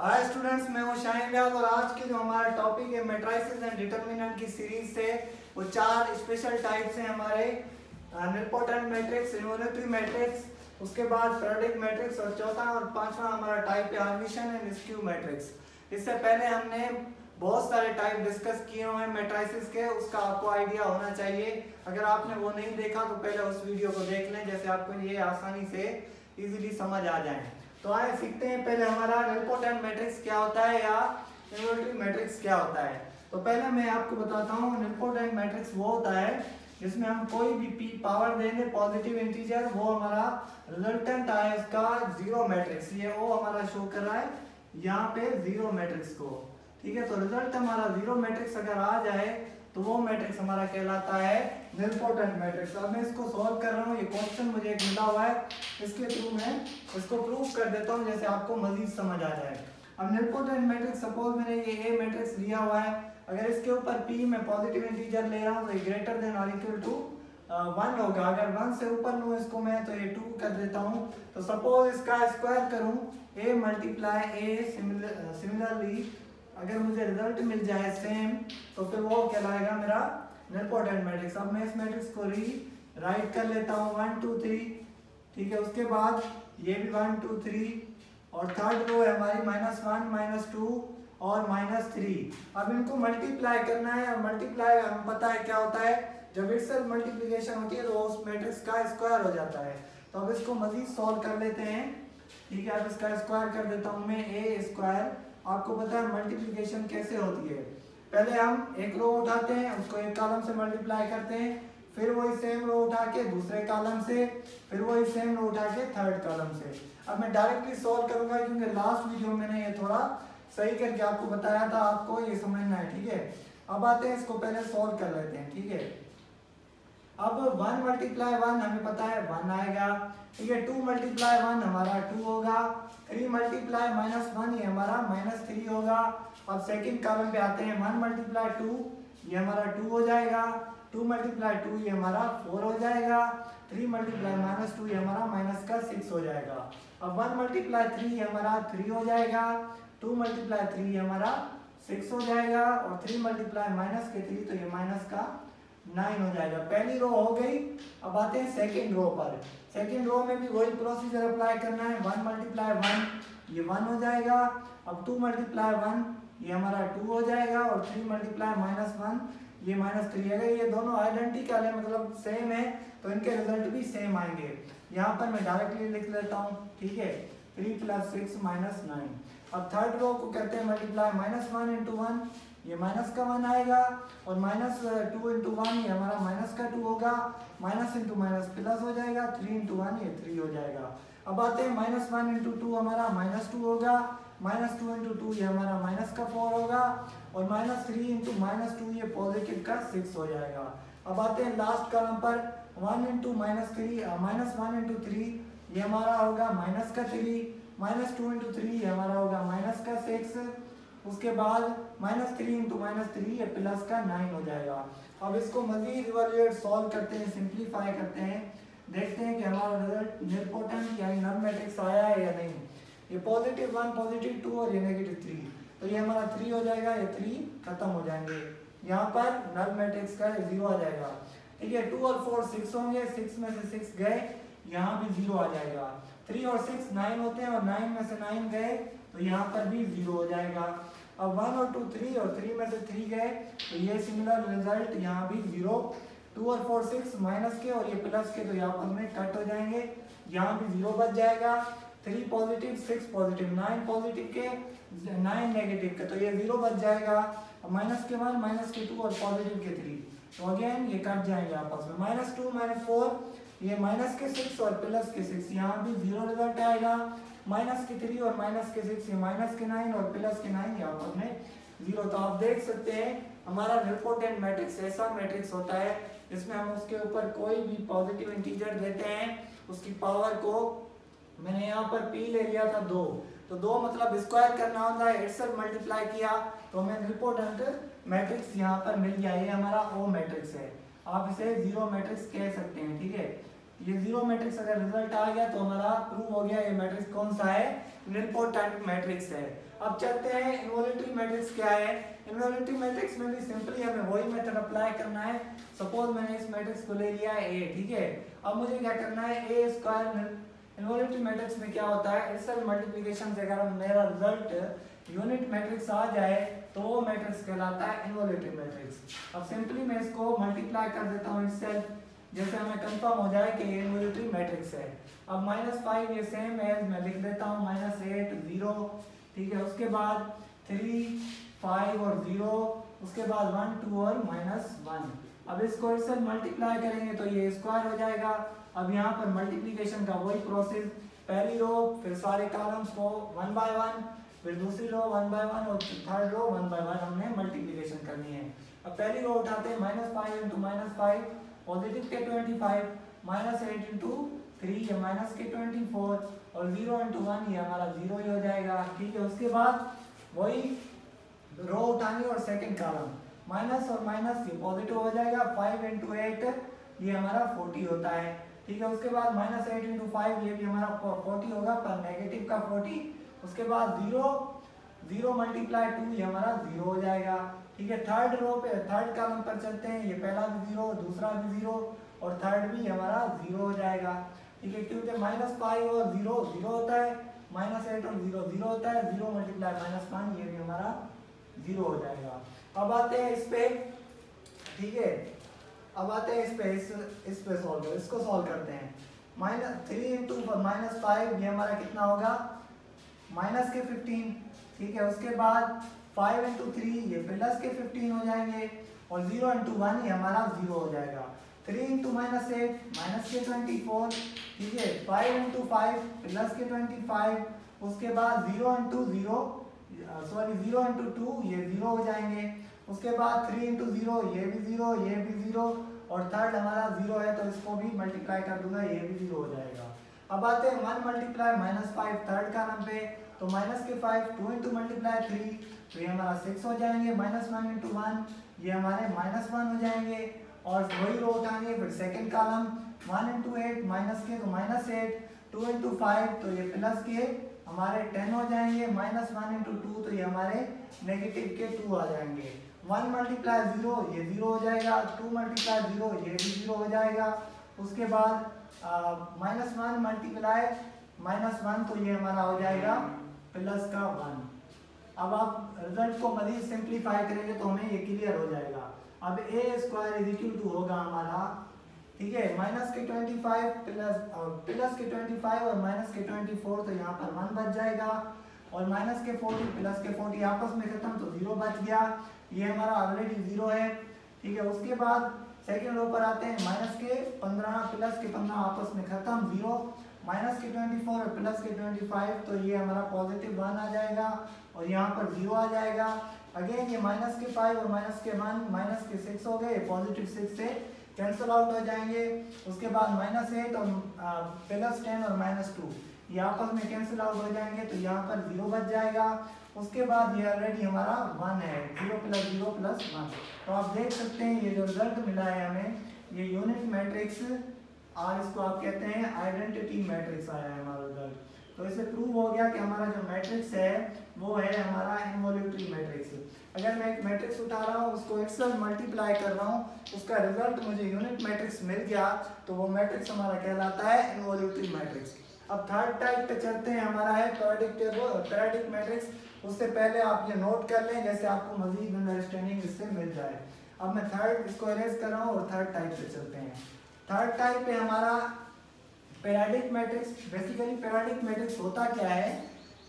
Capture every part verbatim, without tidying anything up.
Hi students, मैं हूं शाहीन व्यास और आज के जो हमारा टॉपिक है मैट्रिक्स एंड डिटरमिनेंट की सीरीज से वो चार स्पेशल टाइप्स हैं हमारे, निलपोटेंट मैट्रिक्स, इनवॉल्यूटरी मैट्रिक्स, उसके बाद पीरियोडिक मैट्रिक्स और चौथा और पांचवा हमारा टाइप है हार्मोशन एंड स्क्यू मैट्रिक्स। इससे पहले हमने बहुत सारे टाइप डिस्कस किए हुए हैं मैट्रिक्स के, उसका आपको आइडिया होना चाहिए। अगर आपने वो नहीं देखा तो पहले उस वीडियो को देख लें, जैसे आपको ये आसानी से इजीली समझ आ जाए। तो आए सीखते हैं पहले हमारा निलपोटेंट मैट्रिक्स क्या होता है या इनवॉल्यूटरी मैट्रिक्स क्या होता है। तो पहले मैं आपको बताता हूँ, निलपोटेंट मैट्रिक्स वो होता है जिसमें हम कोई भी पी पावर देंगे पॉजिटिव इंटीजर, वो हमारा रिजल्टेंट आए उसका जीरो मैट्रिक्स, ये वो हमारा शो कर रहा है यहाँ पे जीरो मैट्रिक्स को, ठीक है। तो रिजल्ट हमारा जीरो मैट्रिक्स अगर आ जाए तो वो मैट्रिक्स हमारा कहलाता है निलपोटेंट मैट्रिक्स। अब मैं इसको सॉल्व कर रहा हूँ, ये क्वेश्चन मुझे एक मिला हुआ है, इसके थ्रू मैं इसको प्रूव कर देता हूँ जैसे आपको मजीद समझ आ जाए। अब निलपोटेंट मैट्रिक्स, सपोज मैंने ये ए मैट्रिक्स लिया हुआ है, अगर इसके ऊपर पी में पॉजिटिव इंटीजर ले रहा हूँ तो ये ग्रेटर देन और इक्वल टू वन होगा। अगर वन से ऊपर लूँ इसको मैं तो ये टू कर देता हूँ। तो सपोज इसका स्क्वायर करूँ, ए मल्टीप्लाई ए, सिमिलरली अगर मुझे रिजल्ट मिल जाए सेम तो फिर वो कहलाएगा मेरा निलपोटेंट मैट्रिक्स। अब मैं इस मैट्रिक्स को री राइट कर लेता हूँ, वन टू थ्री, ठीक है। उसके बाद ये भी वन टू थ्री और थर्ड रो है हमारी माइनस वन माइनस टू और माइनस थ्री। अब इनको मल्टीप्लाई करना है और मल्टीप्लाई हम पता है क्या होता है, जब इट्सेल्फ मल्टीप्लिकेशन होती है तो उस मैट्रिक्स का स्क्वायर हो जाता है। तो अब इसको मजीद सॉल्व कर लेते हैं, ठीक है। अब इसका स्क्वायर कर देता हूँ मैं, ए स्क्वायर। आपको पता है मल्टीप्लिकेशन कैसे होती है, पहले हम एक रो उठाते हैं उसको एक कॉलम से मल्टीप्लाई करते हैं, फिर वही सेम रो उठा के दूसरे कॉलम से, फिर वही सेम रो उठा के थर्ड कॉलम से। अब मैं डायरेक्टली सॉल्व करूंगा क्योंकि लास्ट वीडियो मैंने ये थोड़ा सही करके आपको बताया था, आपको ये समझना है, ठीक है। अब आते हैं इसको पहले सॉल्व कर लेते हैं, ठीक है। अब वन मल्टीप्लाई वन हमें पता है वन आएगा, ठीक है। टू मल्टीप्लाई वन हमारा टू होगा, थ्री मल्टीप्लाई माइनस वन ये हमारा माइनस थ्री होगा। अब सेकंड कॉलम पे आते हैं, वन मल्टीप्लाई टू ये हमारा टू हो जाएगा, टू मल्टीप्लाई टू ये हमारा फोर हो जाएगा, थ्री मल्टीप्लाई माइनस टू ये हमारा माइनस का सिक्स हो जाएगा। अब वन मल्टीप्लाई थ्री ये हमारा थ्री हो जाएगा, टू मल्टीप्लाई थ्री ये हमारा सिक्स हो जाएगा और थ्री मल्टीप्लाई माइनस के थ्री तो ये माइनस का नाइन हो जाएगा। पहली रो हो गई। अब आते हैं सेकंड रो पर, सेकंड रो में भी वही प्रोसीजर अप्लाई करना है, वन मल्टीप्लाई वन ये वन हो जाएगा, अब टू मल्टीप्लाई वन ये हमारा टू हो जाएगा और थ्री मल्टीप्लाई माइनस वन ये माइनस थ्री। अगर ये दोनों आइडेंटिकल है मतलब सेम है तो इनके रिजल्ट भी सेम आएंगे। यहाँ पर मैं डायरेक्टली लिख लेता हूँ, ठीक है, three plus six minus nine. अब थर्ड रो को कहते हैं multiply, minus one into one ये माइनस का वन आएगा और माइनस टू इंटू वन ये हमारा माइनस का टू होगा, माइनस इंटू माइनस प्लस हो जाएगा, थ्री इंटू वन ये थ्री हो जाएगा। अब आते हैं माइनस वन इंटू टू हमारा माइनस टू होगा, माइनस टू इंटू टू ये हमारा माइनस का फोर होगा और minus three into minus two ये पॉजिटिव का सिक्स हो जाएगा। अब आते हैं लास्ट कॉलम पर, one into minus three minus one into three ये हमारा होगा माइनस का three, minus two into three ये हमारा होगा माइनस का सिक्स, उसके बाद minus three into minus three ये प्लस का नाइन हो जाएगा। अब इसको मजीद इवैल्यूएट सॉल्व करते हैं, सिंप्लीफाई करते हैं, देखते हैं कि हमारा रिजल्ट निलपोटेंट यानी नल मैट्रिक्स आया है या नहीं। ये पॉजिटिव वन, पॉजिटिव टू और ये नेगेटिव थ्री, तो ये हमारा थ्री हो जाएगा, ये थ्री खत्म हो जाएंगे, यहाँ पर नल मैट्रिक्स का जीरो आ जाएगा, ठीक है। टू और फोर सिक्स होंगे, सिक्स में से सिक्स गए, यहाँ भी जीरो आ जाएगा। थ्री और सिक्स नाइन होते हैं और नाइन में से नाइन गए तो यहाँ पर भी जीरो हो जाएगा। अब वन और टू थ्री और थ्री में से थ्री गए तो ये सिमिलर रिजल्ट, यहाँ भी जीरो। टू और फोर सिक्स माइनस के और ये प्लस के तो यहाँ पर में कट हो जाएंगे, यहाँ भी जीरो बच जाएगा। Three positive, six positive, nine positive के, नाइन नेगेटिव के तो ये जीरो बच जाएगा। माइनस के वन, माइनस के टू और पॉजिटिव के थ्री तो अगेन ये कट जाएंगे आपस में। माइनस टू, माइनस फोर ये माइनस के सिक्स और प्लस के सिक्स, यहाँ भी जीरो रिजल्ट आएगा। माइनस के थ्री और माइनस के सिक्स, माइनस के नाइन और प्लस के नाइन यहाँ पर में जीरो। तो आप देख सकते हैं हमारा निलपोटेंट मैट्रिक्स ऐसा मैट्रिक्स होता है जिसमें हम उसके ऊपर कोई भी पॉजिटिव इंटीजर देते हैं, उसकी पावर को मैंने यहाँ पर पी ले लिया था दो, तो दो मतलब स्क्वायर करना होता है, इट्सेल्फ मल्टीप्लाई किया तो हमें निलपोटेंट मैट्रिक्स यहाँ पर मिल गया। ये हमारा ओ मैट्रिक्स है, आप इसे जीरो मैट्रिक्स कह सकते हैं, ठीक है। ये जीरो मैट्रिक्स अगर रिजल्ट आ गया तो हमारा प्रूव हो गया ये मैट्रिक्स कौन सा है, निलपोटेंट मैट्रिक्स है। अब चलते हैं इनवॉल्यूटरी मैट्रिक्स क्या है। इनवॉल्यूटरी मैट्रिक्स में भी सिंपली हमें वही मेथड अप्लाई करना है। सपोज मैंने इस मैट्रिक्स को ले लिया ए, ठीक है। अब मुझे क्या करना है, ए स्क्वायर इनवॉल्यूटरी मैट्रिक्स में क्या होता है, इस सब मल्टीप्लिकेशन से अगर मेरा रिजल्ट यूनिट मैट्रिक्स आ जाए तो वो मैट्रिक्स कहलाता है इनवॉल्यूटरी मैट्रिक्स। अब सिंपली मैं इसको मल्टीप्लाई कर देता हूँ इससे, जैसे हमें कंफर्म हो जाए कि ये इनवॉल्यूटरी मैट्रिक्स है। अब माइनस फाइव ये सेम है, मैं लिख देता हूँ माइनस एट जीरो, ठीक है। उसके बाद थ्री फाइव और जीरो, उसके बाद वन टू और माइनस वन। अब इसको इससे मल्टीप्लाई करेंगे तो ये स्क्वायर हो जाएगा। अब यहाँ पर मल्टीप्लिकेशन का वही प्रोसेस, पहली रो फिर सारे कॉलम्स को वन बाय वन, फिर दूसरी रो वन बाय वन और third row one by one हमने मल्टीप्लिकेशन करनी है। अब पहली रो उठाते हैं minus five into minus five positive के twenty five, minus eight into three ये माइनस के ट्वेंटी फोर और जीरो इंटू वन ये हमारा जीरो ही हो जाएगा, ठीक है। उसके बाद वही रो उठानी और सेकंड कॉलम, माइनस और माइनस ये पॉजिटिव हो जाएगा, फाइव इंटू एट ये हमारा फोर्टी होता है, ठीक है। उसके बाद माइनस एट इंटू फाइव ये भी हमारा फोर्टी होगा पर नेगेटिव का फोर्टी। उसके बाद जीरो जीरो मल्टीप्लाई टू ये हमारा जीरो हो जाएगा, ठीक है। थर्ड रो पे थर्ड कॉलम पर चलते हैं, ये पहला भी जीरो, दूसरा भी जीरो और थर्ड भी हमारा जीरो हो जाएगा, ठीक है। क्योंकि माइनस फाइव और जीरो जीरो होता है, माइनस एट और जीरो जीरो होता है, जीरो मल्टीप्लाई माइनस वन ये भी हमारा जीरो हो जाएगा। अब आते हैं इस पे, ठीक है। अब आते हैं इस पे, इस, इस पे सॉल्व इसको सॉल्व करते हैं। Minus three into minus five ये हमारा कितना होगा, माइनस के फिफ्टीन, ठीक है। उसके बाद फाइव इंटू थ्री ये प्लस के फिफ्टीन हो जाएंगे और जीरो इंटू वन ये हमारा जीरो हो जाएगा। Three into minus eight minus के ट्वेंटी फोर, ठीक है। फाइव इंटू फाइव प्लस के ट्वेंटी फाइव, उसके बाद zero into zero sorry zero into two ये जीरो हो जाएंगे। उसके बाद थ्री इंटू जीरो ये भी जीरो ये भी जीरो और थर्ड हमारा जीरो है तो इसको भी मल्टीप्लाई कर दूंगा, ये भी जीरो हो जाएगा। अब आते हैं one multiply minus five third का नाम पे, तो माइनस के five, two into multiply three तो ये हमारा सिक्स हो जाएंगे, माइनस वन इंटू वन ये हमारे माइनस वन हो जाएंगे और वही रो उठाएंगे फिर second column, one into eight minus के तो minus eight, two into five तो ये प्लस के हमारे टेन हो जाएंगे, माइनस वन इंटू टू तो ये हमारे नेगेटिव के टू आ जाएंगे। वन मल्टीप्लाई जीरो ये जीरो हो जाएगा, टू मल्टीप्लाई जीरो ये भी जीरो हो जाएगा। उसके बाद minus one multiply minus one तो ये हमारा हो जाएगा प्लस का वन। अब आप रिजल्ट को मजीद सिंप्लीफाई करेंगे तो हमें ये क्लियर हो जाएगा। अब A square is equal to होगा हमारा, ठीक है, माइनस के ट्वेंटी फाइव प्लस प्लस के ट्वेंटी फाइव और माइनस के ट्वेंटी फोर तो यहाँ पर वन बच जाएगा और माइनस के फोर्टी प्लस के फोर्टी आपस में खत्म तो जीरो बच गया, ये हमारा ऑलरेडी जीरो है, ठीक है। उसके बाद सेकेंड रो पर आते हैं, माइनस के पंद्रह प्लस के पंद्रह आपस में खत्म जीरो, माइनस के ट्वेंटी फोर और प्लस के ट्वेंटी फाइव तो ये हमारा पॉजिटिव वन आ जाएगा और यहाँ पर जीरो आ जाएगा। अगेन ये माइनस के फाइव और माइनस के वन माइनस के सिक्स हो गए, पॉजिटिव सिक्स से कैंसिल आउट हो जाएंगे। उसके बाद माइनस एट और प्लस टेन और माइनस टू ये आपस में कैंसिल आउट हो जाएंगे तो यहाँ पर जीरो बच जाएगा। उसके बाद ये ऑलरेडी हमारा वन है, zero plus zero plus one. तो आप देख सकते हैं ये जो रिजल्ट मिला है हमें, ये यूनिट मैट्रिक्स और इसको आप कहते हैं आइडेंटिटी मैट्रिक्स आया है हमारा रिजल्ट। तो इससे प्रूव हो गया कि हमारा जो मैट्रिक्स है वो है हमारा इनवॉल्यूटरी मैट्रिक्स। अगर मैं एक मैट्रिक्स उठा रहा हूँ, उसको एक साथ मल्टीप्लाई कर रहा हूँ, उसका रिजल्ट मुझे यूनिट मैट्रिक्स मिल गया तो वो मैट्रिक्स हमारा कहलाता है इनवॉल्यूटरी मैट्रिक्स। अब थर्ड टाइप पे चलते हैं, हमारा है पीरियोडिक मैट्रिक्स। उससे पहले आप ये नोट कर लें जैसे आपको मजीद अंडरस्टैंडिंग इससे मिल जाए। अब मैं थर्ड इसको अरेज कर रहा हूँ और थर्ड टाइप पे चलते हैं। थर्ड टाइप पे हमारा periodic matrix, basically periodic matrix होता क्या है,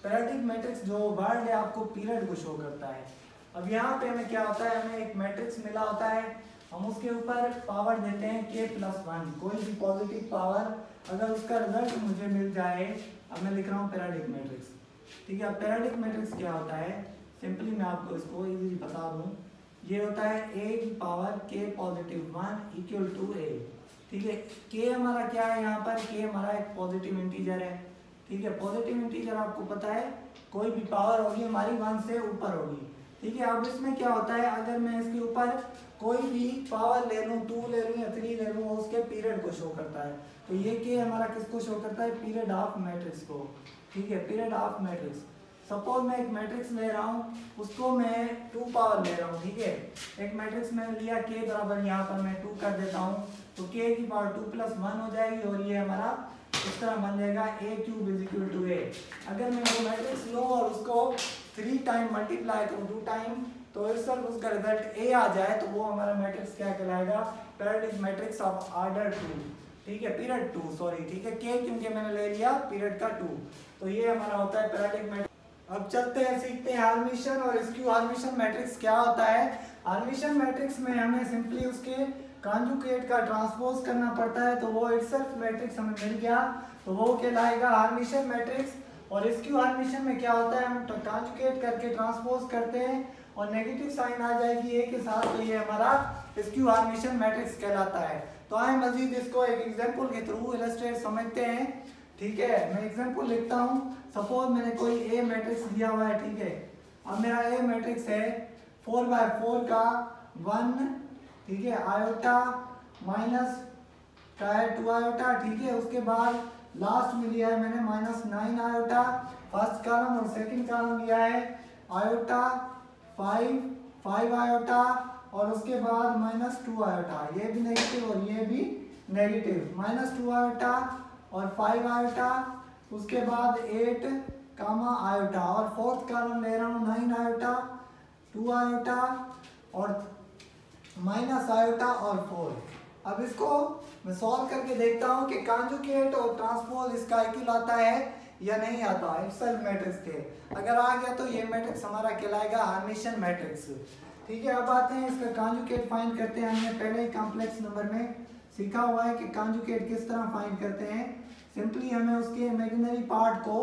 पीरियोडिक मैट्रिक्स जो वर्ड है आपको पीरियड को शो करता है। अब यहाँ पे हमें क्या होता है, हमें एक मैट्रिक्स मिला होता है, हम उसके ऊपर पावर देते हैं के प्लस वन, कोई भी पॉजिटिव पावर, अगर उसका रिजल्ट मुझे मिल जाए। अब मैं लिख रहा हूँ पीरियोडिक मैट्रिक्स, ठीक है। अब पीरियोडिक मैट्रिक्स क्या होता है, सिंपली मैं आपको इसको ईजी बता दूँ, ये होता है ए की power k positive one equal to A, ठीक है। के हमारा क्या है, यहाँ पर के हमारा एक पॉजिटिव इंटीजर है, ठीक है। पॉजिटिव इंटीजर आपको पता है कोई भी पावर होगी हमारी वन से ऊपर होगी, ठीक है। अब इसमें क्या होता है, अगर मैं इसके ऊपर कोई भी पावर ले लूँ, टू ले लूँ या थ्री ले लूँ, उसके पीरियड को शो करता है। तो ये के हमारा किसको शो करता है, पीरियड ऑफ मैट्रिक्स को। ठीक है, पीरियड ऑफ मैट्रिक्स। सपोज मैं एक मैट्रिक्स ले रहा हूँ, उसको मैं टू पावर ले रहा हूँ। ठीक है, एक मैट्रिक्स मैंने लिया के बराबर, यहाँ पर मैं टू कर देता हूँ तो के की पावर टू प्लस वन हो जाएगी और ये हमारा इस तरह बन जाएगा A cube is equal to A. अगर मैं वो मैट्रिक्स लूँ और उसको थ्री टाइम मल्टीप्लाई करूँ, टू टाइम, तो इस तरह उसका रिजल्ट ए आ जाए तो वो हमारा मैट्रिक्स क्या कहलाएगा, periodic matrix of order two. ठीक है, पीरियड टू, सॉरी। ठीक है, के क्योंकि मैंने ले लिया पीरियड का टू, तो ये हमारा होता है पीरियडिक मैट्रिक्स। अब चलते हैं, सीखते हैं हार्मिशन और स्क्यू। हार्मिशन मैट्रिक्स क्या होता है? हार्मिशन मैट्रिक्स में हमें सिंपली उसके कॉन्जुगेट का ट्रांसपोज करना पड़ता है, तो वो इटसेल्फ मैट्रिक्स हमें मिल गया, तो वो कहलाएगा हार्मिशन मैट्रिक्स। और स्क्यू हार्मिशन में क्या होता है, हम कॉन्जुगेट करके ट्रांसपोज करते हैं और नेगेटिव साइन आ जाएगी ए के साथ, तो ये हमारा स्क्यू हार्मिशन मैट्रिक्स कहलाता है। तो आए मजीद इसको एक एग्जाम्पल के थ्रू इलस्ट्रेट समझते हैं। ठीक है, मैं एग्जाम्पल लिखता हूँ। सपोज मैंने कोई ए मैट्रिक्स दिया हुआ है, ठीक है। अब मेरा ए मैट्रिक्स है फोर बाय फोर का वन, ठीक है, आयोटा माइनस का है टू आयोटा, ठीक है। उसके बाद लास्ट में लिया है मैंने minus nine iota, first column और सेकंड कॉलम लिया है आयोटा फाइव फाइव आयोटा, और उसके बाद माइनस टू आयोटा, ये भी नेगेटिव और ये भी नेगेटिव, माइनस टू आयोटा और फाइव आयोटा, उसके बाद एट कामा आयोटा, और फोर्थ कॉलम ले रहा हूँ नाइन आयोटा, टू आयोटा और माइनस आयोटा और फोर। अब इसको मैं सॉल्व करके देखता हूँ कि कॉन्जुगेट और ट्रांसपोज इसका इक्वल आता है या नहीं आता इटसेल्फ मैट्रिक्स के। अगर आ गया तो ये मैट्रिक्स हमारा कहलाएगा हार्मिशन मैट्रिक्स। ठीक है, अब आते हैं इसका कॉन्जुगेट फाइंड करते हैं। हमने पहले ही कॉम्प्लेक्स नंबर में सीखा हुआ है कि कॉन्जुगेट किस तरह फाइंड करते हैं। सिंपली हमें उसके इमेजिनरी पार्ट को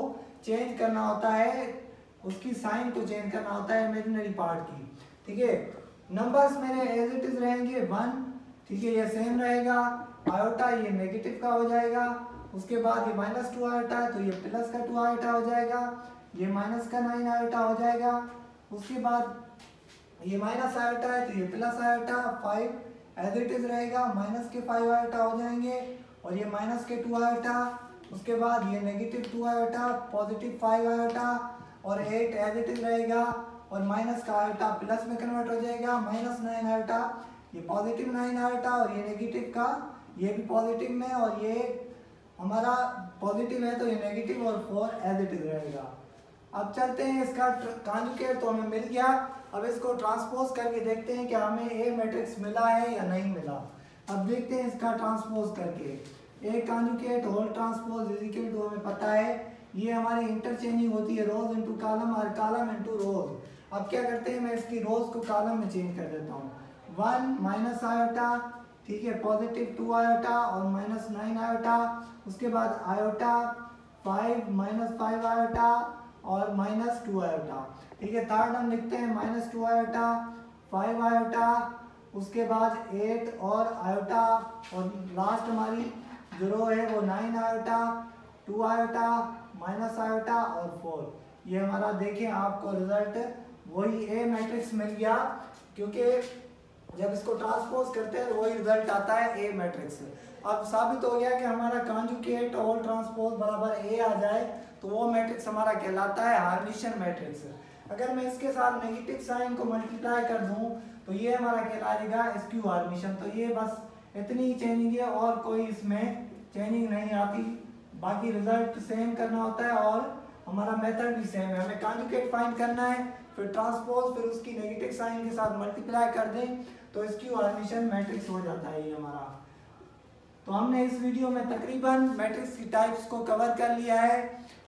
चेंज करना होता है, उसकी साइन को चेंज करना होता है इमेजिनरी पार्ट की। ठीक है, नंबर्स मेरे एज इट इज रहेंगे वन, ठीक है, ये सेम रहेगा। आयोटा ये नेगेटिव का हो जाएगा, उसके बाद ये माइनस टू आयोटा है तो ये प्लस का टू आयोटा हो जाएगा, ये माइनस का नाइन आयोटा हो जाएगा, उसके बाद ये माइनस आयोटा है तो ये plus iota, five as it is रहेगा, माइनस के फाइव आयोटा हो जाएंगे और ये माइनस के टू आयोटा, उसके बाद ये negative two iota, positive five iota और एट एज इट इज रहेगा, और माइनस का आयोटा प्लस में कन्वर्ट हो जाएगा, माइनस नाइन आयोटा, ये पॉजिटिव नाइन आयोटा और ये नेगेटिव का, ये भी पॉजिटिव में और ये हमारा पॉजिटिव है तो ये नेगेटिव और फोर एज इट इज रहेगा। अब चलते हैं इसका कॉन्जुगेट तो हमें मिल गया, अब इसको ट्रांसपोज करके देखते हैं कि हमें ए मैट्रिक्स मिला है या नहीं मिला। अब देखते हैं इसका ट्रांसपोज करके। A conjugate whole transpose is equal to, हमें पता है ये हमारी इंटरचेंजिंग होती है रोज इंटू कॉलम और कॉलम इंटू रोज। अब क्या करते हैं, मैं इसकी रोज को कॉलम में चेंज कर देता हूँ, वन माइनस आयोटा, ठीक है, पॉजिटिव टू आयोटा और माइनस नाइन आयोटा, उसके बाद iota five minus five iota और माइनस टू आयोटा। ठीक है, थर्ड हम लिखते हैं minus two iota, five iota, उसके बाद एट और आयोटा, और लास्ट हमारी जो रो है वो nine iota, two iota, minus iota और फोर। ये हमारा देखें आपको रिजल्ट वही ए मैट्रिक्स मिल गया, क्योंकि जब इसको ट्रांसपोज करते हैं तो वही रिजल्ट आता है ए मैट्रिक्स। अब साबित हो गया कि हमारा कॉन्जुगेट और ट्रांसपोज बराबर ए आ जाए तो वो मैट्रिक्स हमारा कहलाता है हार्मिशन मैट्रिक्स। अगर मैं इसके साथ नेगेटिव साइन को मल्टीप्लाई कर दूं तो ये हमारा कहलाएगा स्क्यू हार्मिशन। तो ये बस इतनी ही चेंजिंग है और कोई इसमें चेंजिंग नहीं आती, बाकी रिजल्ट सेम करना होता है और हमारा मेथड भी सेम है। हमें कॉन्जुगेट फाइंड करना है, फिर ट्रांसपोज, फिर उसकी नेगेटिव साइन के साथ मल्टीप्लाई कर दें तो स्क्यू हार्मिशन मैट्रिक्स हो जाता है ये हमारा। तो हमने इस वीडियो में तकरीबन मैट्रिक्स की टाइप्स को कवर कर लिया है।